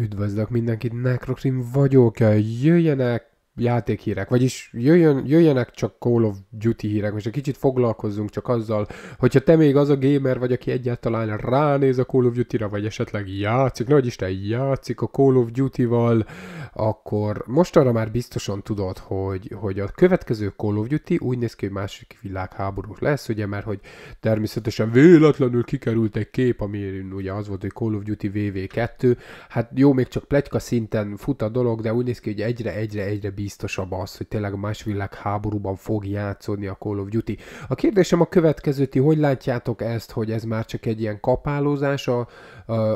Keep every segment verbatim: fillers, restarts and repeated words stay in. Üdvözlök mindenkit, Nekrokrim vagyok, jöjjenek játékhírek, vagyis jöjjön, jöjjenek csak Call of Duty hírek, most egy kicsit foglalkozzunk csak azzal, hogyha te még az a gamer vagy, aki egyáltalán ránéz a Call of Duty-ra, vagy esetleg játszik, ne, hogy Isten játszik a Call of Duty-val, akkor most arra már biztosan tudod, hogy, hogy a következő Call of Duty úgy néz ki, hogy másik világháború lesz, ugye, mert hogy természetesen véletlenül kikerült egy kép, ami ugye az volt, hogy Call of Duty vé vé kettő, hát jó, még csak pletyka szinten fut a dolog, de úgy néz ki, hogy egyre, egyre, egyre biztosabb az, hogy tényleg a más világháborúban fog játszódni a Call of Duty. A kérdésem a következőti, hogy látjátok ezt, hogy ez már csak egy ilyen kapálózás a,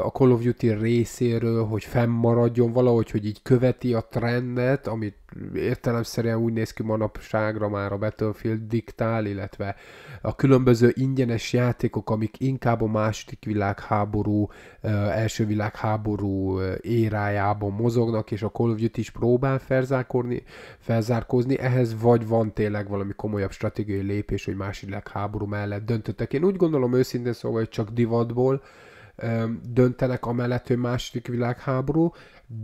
a Call of Duty részéről, hogy fennmaradjon valahogy, hogy így követi a trendet, amit értelemszerűen úgy néz ki manapságra már a Battlefield diktál, illetve a különböző ingyenes játékok, amik inkább a második világháború, első világháború érájában mozognak, és a Call of Duty is próbál felzárkózni, felzárkózni. Ehhez vagy van tényleg valami komolyabb stratégiai lépés, hogy második világháború mellett döntöttek. Én úgy gondolom őszintén szóval, hogy csak divatból döntenek amellett, hogy második világháború,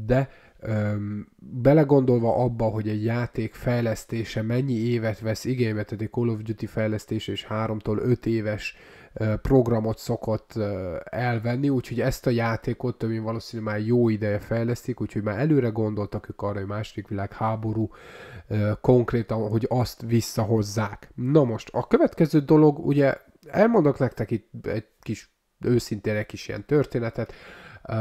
de Öm, belegondolva abba, hogy egy játék fejlesztése mennyi évet vesz igénybe, tehát egy Call of Duty fejlesztése és háromtól öt éves ö, programot szokott ö, elvenni, úgyhogy ezt a játékot többé valószínűleg már jó ideje fejlesztik, úgyhogy már előre gondoltak ők arra, hogy második világháború ö, konkrétan, hogy azt visszahozzák. Na most, a következő dolog, ugye elmondok nektek itt egy kis, őszintén egy kis ilyen történetet. Ö,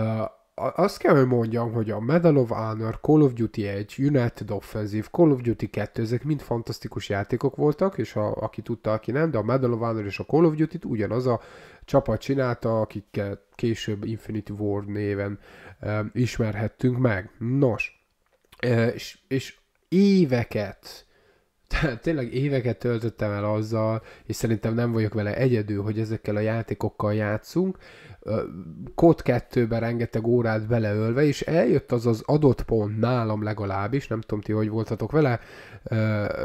Azt kell, hogy mondjam, hogy a Medal of Honor, Call of Duty egy, United Offensive, Call of Duty kettő, ezek mind fantasztikus játékok voltak, és a, aki tudta, aki nem, de a Medal of Honor és a Call of Duty-t ugyanaz a csapat csinálta, akiket később Infinity Ward néven e, ismerhettünk meg. Nos, e, és, és éveket, tehát tényleg éveket töltöttem el azzal, és szerintem nem vagyok vele egyedül, hogy ezekkel a játékokkal játszunk, kód kettőben rengeteg órát beleölve, és eljött az az adott pont nálam legalábbis, nem tudom ti, hogy voltatok vele,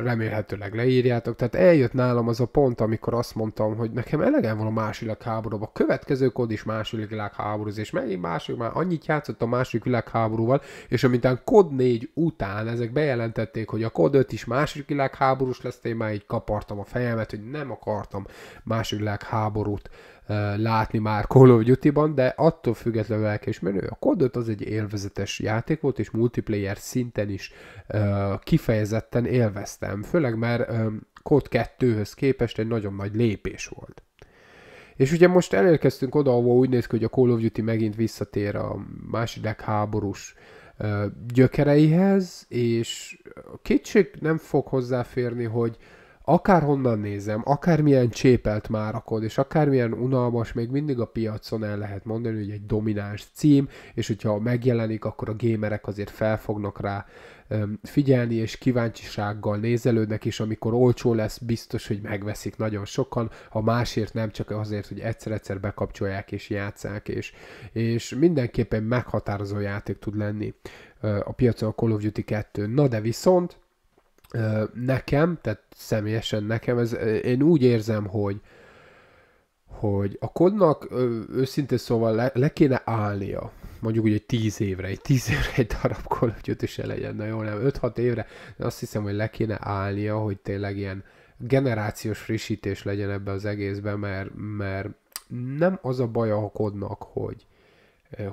remélhetőleg leírjátok, tehát eljött nálam az a pont, amikor azt mondtam, hogy nekem elegem van a második világháborúba, a következő kód is második világháborúz, és megint másik, már annyit játszott a második világháborúval, és amintán kód négy után ezek bejelentették, hogy a kód öt is második világháborús lesz, én már így kapartam a fejemet, hogy nem akartam második világháborút látni már Call of Duty-ban, de attól függetlenül elkésmerő. A Call of Duty az egy élvezetes játék volt, és multiplayer szinten is uh, kifejezetten élveztem, főleg mert um, kód kettőhöz képest egy nagyon nagy lépés volt. És ugye most elérkeztünk oda, ahol úgy néz ki, hogy a Call of Duty megint visszatér a második háborús uh, gyökereihez, és kétség nem fog hozzáférni, hogy akárhonnan nézem, akármilyen csépelt már a kód, és akármilyen unalmas, még mindig a piacon el lehet mondani, hogy egy domináns cím, és hogyha megjelenik, akkor a gémerek azért fel fognak rá figyelni, és kíváncsisággal nézelődnek, és amikor olcsó lesz, biztos, hogy megveszik nagyon sokan, ha másért nem, csak azért, hogy egyszer-egyszer bekapcsolják és játsszák, és, és mindenképpen meghatározó játék tud lenni a piacon a Call of Duty kettő. Na de viszont nekem, tehát személyesen nekem, ez, én úgy érzem, hogy, hogy a kódnak őszintén szóval le, le kéne állnia, mondjuk úgy egy tíz évre, egy tíz évre egy darab Call of Duty se legyen, na jó, nem, öt-hat évre, de azt hiszem, hogy le kéne állnia, hogy tényleg ilyen generációs frissítés legyen ebbe az egészben, mert, mert nem az a baja a kódnak, hogy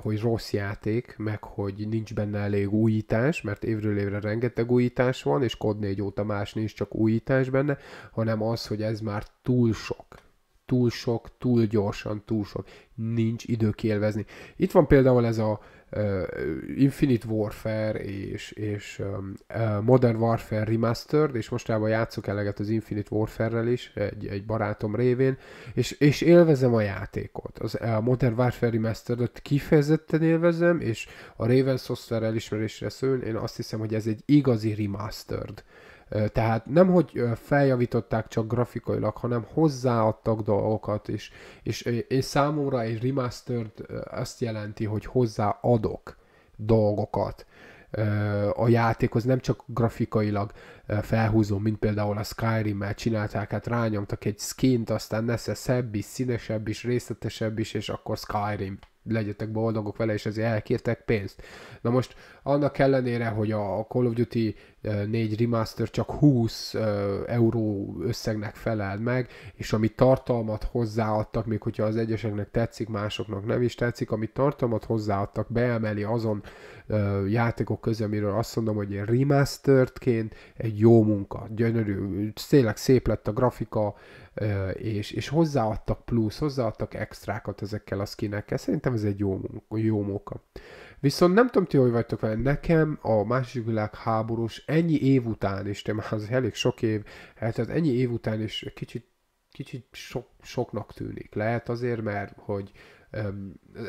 hogy rossz játék, meg hogy nincs benne elég újítás, mert évről évre rengeteg újítás van, és kód négy óta más nincs, csak újítás benne, hanem az, hogy ez már túl sok. Túl sok, túl gyorsan, túl sok. Nincs idő kielvezni. Itt van például ez a uh, Infinite Warfare és, és um, uh, Modern Warfare Remastered, és mostában játszok eleget az Infinite Warfare-rel is, egy, egy barátom révén, és, és élvezem a játékot. Az, a Modern Warfare Remastered-et kifejezetten élvezem, és a Raven Software elismerésre szőn, én azt hiszem, hogy ez egy igazi Remastered. Tehát nem, hogy feljavították csak grafikailag, hanem hozzáadtak dolgokat, és, és, és számomra egy remastered azt jelenti, hogy hozzáadok dolgokat a játékhoz, nem csak grafikailag felhúzom, mint például a Skyrim-mel csinálták, hát rányomtak egy skint, aztán nesze szebb is, színesebb is, részletesebb is, és akkor Skyrim. legyetek boldogok vele, és ezért elkértek pénzt. Na most annak ellenére, hogy a Call of Duty négy Remaster csak húsz euró összegnek felel meg, és amit tartalmat hozzáadtak, még hogyha az egyeseknek tetszik, másoknak nem is tetszik, amit tartalmat hozzáadtak, beemeli azon játékok közül, amiről azt mondom, hogy egy remasteredként egy jó munka, gyönyörű, tényleg szép lett a grafika, és, és hozzáadtak plusz, hozzáadtak extrákat ezekkel a skinekkel. Szerintem ez egy jó, jó munka. Viszont nem tudom, ti hogy vagytok vele, nekem a második világháborús ennyi év után is, de már az elég sok év, hát tehát ennyi év után is kicsit, kicsit sok, soknak tűnik. Lehet azért, mert hogy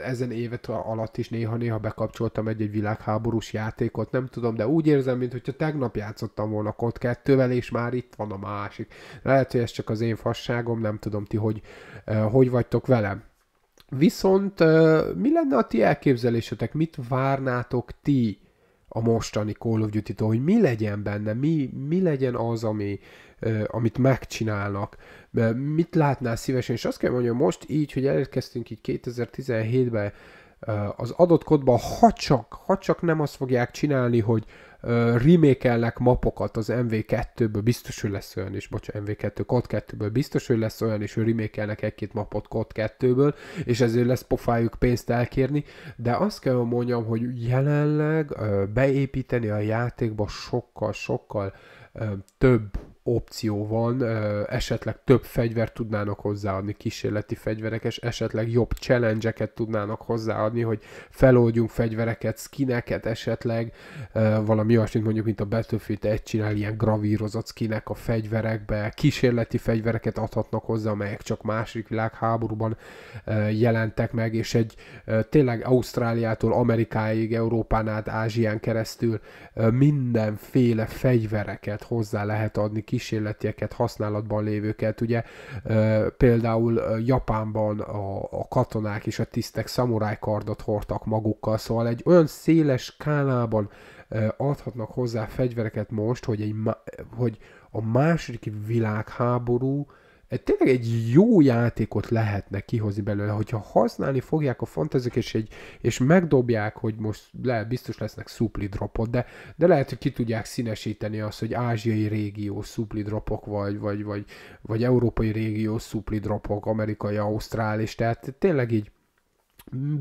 ezen évet alatt is néha-néha bekapcsoltam egy-egy világháborús játékot, nem tudom, de úgy érzem, mintha tegnap játszottam volna Kod kettővel, és már itt van a másik. Lehet, hogy ez csak az én fasságom, nem tudom ti, hogy hogy vagytok velem. Viszont mi lenne a ti elképzelésetek? Mit várnátok ti a mostani Call of Duty-tól, hogy mi legyen benne, mi, mi legyen az, ami, uh, amit megcsinálnak, mit látnál szívesen, és azt kell mondjam, most így, hogy elérkeztünk így kétezer-tizenhétben, uh, az adott kodban, ha csak, ha csak nem azt fogják csinálni, hogy uh, remake-elnek mapokat az em vé kettőből, biztos, hogy lesz olyan is, bocs, em vé kettő, Kod kettőből, biztos, hogy lesz olyan is, hogy remake-elnek egy-két mapot Kod kettőből, és ezért lesz pofájuk pénzt elkérni, de azt kell mondjam, hogy jelenleg uh, beépíteni a játékba sokkal-sokkal uh, több opció van, esetleg több fegyvert tudnának hozzáadni, kísérleti fegyverek, és esetleg jobb challenge-eket tudnának hozzáadni, hogy feloldjunk fegyvereket, skineket esetleg, valami olyasmit mondjuk, mint a Battlefield egy csinál, ilyen gravírozott skinek a fegyverekbe, kísérleti fegyvereket adhatnak hozzá, amelyek csak második világháborúban jelentek meg, és egy tényleg Ausztráliától Amerikáig, Európán át, Ázsián keresztül mindenféle fegyvereket hozzá lehet adni, kísérletieket, használatban lévőket, ugye e, például Japánban a, a katonák és a tisztek szamuráj kardot hordtak magukkal, szóval egy olyan széles skálában e, adhatnak hozzá fegyvereket most, hogy, egy, hogy a második világháború tényleg egy jó játékot lehetne kihozni belőle, hogyha használni fogják a fantaziát, és, és megdobják, hogy most le, biztos lesznek supply dropot, de, de lehet, hogy ki tudják színesíteni azt, hogy ázsiai régió supply dropok, vagy, vagy, vagy, vagy európai régió supply dropok, amerikai, ausztrális, tehát tényleg így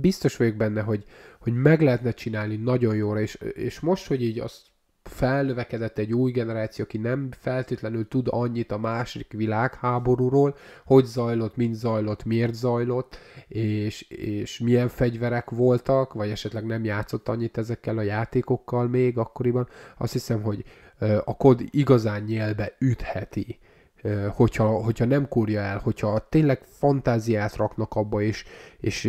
biztos vagyok benne, hogy, hogy meg lehetne csinálni nagyon jóra, és, és most, hogy így azt felnövekedett egy új generáció, aki nem feltétlenül tud annyit a második világháborúról, hogy zajlott, mint zajlott, miért zajlott, és, és milyen fegyverek voltak, vagy esetleg nem játszott annyit ezekkel a játékokkal még akkoriban. Azt hiszem, hogy a kod igazán nyelbe ütheti, hogyha, hogyha nem kúrja el, hogyha tényleg fantáziát raknak abba, és, és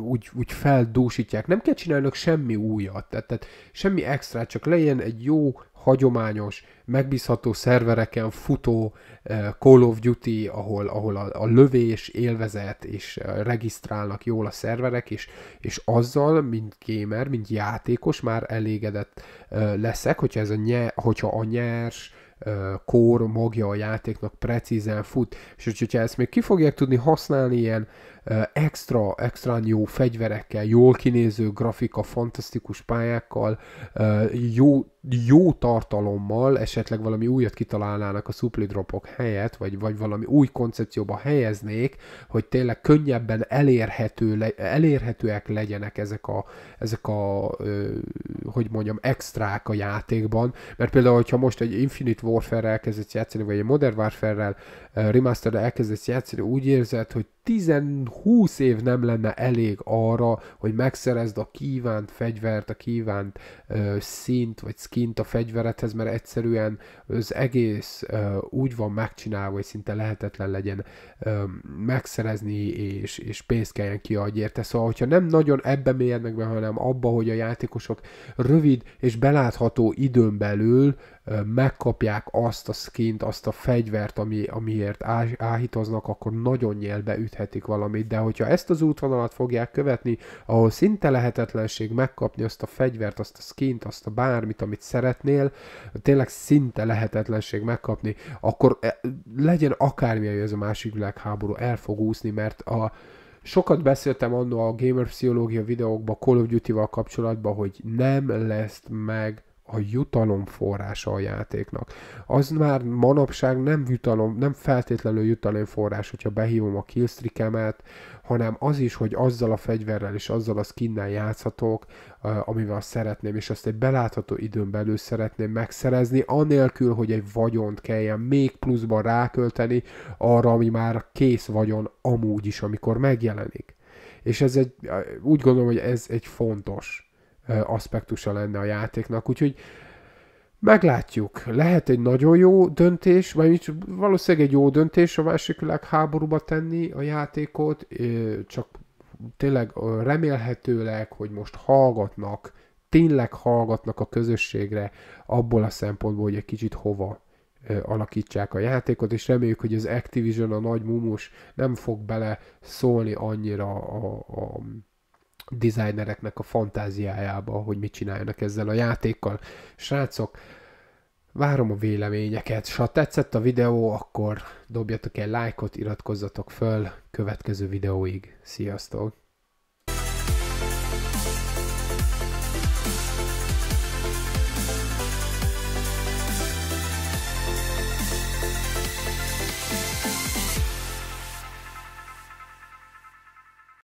úgy, úgy feldúsítják. Nem kell csinálnunk semmi újat, tehát, tehát semmi extrát, csak legyen egy jó, hagyományos, megbízható szervereken futó Call of Duty, ahol, ahol a, a lövés élvezet, és regisztrálnak jól a szerverek, és, és azzal, mint gamer, mint játékos már elégedett leszek, hogyha, ez a, nye, hogyha a nyers kor magja a játéknak precízen fut, és hogyha ezt még ki fogják tudni használni ilyen extra, extra jó fegyverekkel, jól kinéző grafika, fantasztikus pályákkal, jó, jó tartalommal, esetleg valami újat kitalálnának a supply dropok helyett, vagy, vagy valami új koncepcióba helyeznék, hogy tényleg könnyebben elérhető, elérhetőek legyenek ezek a, ezek a hogy mondjam, extrák a játékban, mert például, hogyha most egy Infinite Warfare-rel elkezdesz játszani, vagy egy Modern Warfare-rel Remastered-rel elkezdesz játszani, úgy érzed, hogy tíz-húsz év nem lenne elég arra, hogy megszerezd a kívánt fegyvert, a kívánt uh, szint, vagy skint a fegyveredhez, mert egyszerűen az egész uh, úgy van megcsinálva, hogy szinte lehetetlen legyen uh, megszerezni, és, és pénzt kelljen kiadni érte. Szóval, hogyha nem nagyon ebbe mélyednek be, hanem abba, hogy a játékosok rövid és belátható időn belül megkapják azt a skint, azt a fegyvert, ami, amiért áhítoznak, akkor nagyon nyelbe üthetik valamit, de hogyha ezt az útvonalat fogják követni, ahol szinte lehetetlenség megkapni azt a fegyvert, azt a skint, azt a bármit, amit szeretnél, tényleg szinte lehetetlenség megkapni, akkor legyen akármilyen, hogy ez a másik világháború el fog úszni, mert a Sokat beszéltem annó a gamerpszichológia videókban Call of Duty-val kapcsolatban, hogy nem lesz meg a jutalomforrása a játéknak. Az már manapság nem jutalom, nem feltétlenül jutalomforrás, hogyha behívom a killstreakemet, hanem az is, hogy azzal a fegyverrel és azzal a skinnel játszhatok, amivel azt szeretném, és azt egy belátható időn belül szeretném megszerezni, anélkül, hogy egy vagyont kelljen még pluszban rákölteni arra, ami már kész vagyon amúgy is, amikor megjelenik. És ez egy, úgy gondolom, hogy ez egy fontos aspektusa lenne a játéknak, úgyhogy meglátjuk. Lehet egy nagyon jó döntés, vagy valószínűleg egy jó döntés a másik világháborúba tenni a játékot, csak tényleg remélhetőleg, hogy most hallgatnak, tényleg hallgatnak a közösségre abból a szempontból, hogy egy kicsit hova alakítsák a játékot, és reméljük, hogy az Activision, a nagy mumus nem fog bele szólni annyira a, a designereknek a fantáziájába, hogy mit csináljanak ezzel a játékkal. Srácok, várom a véleményeket, s ha tetszett a videó, akkor dobjatok egy lájkot, iratkozzatok föl, következő videóig. Sziasztok!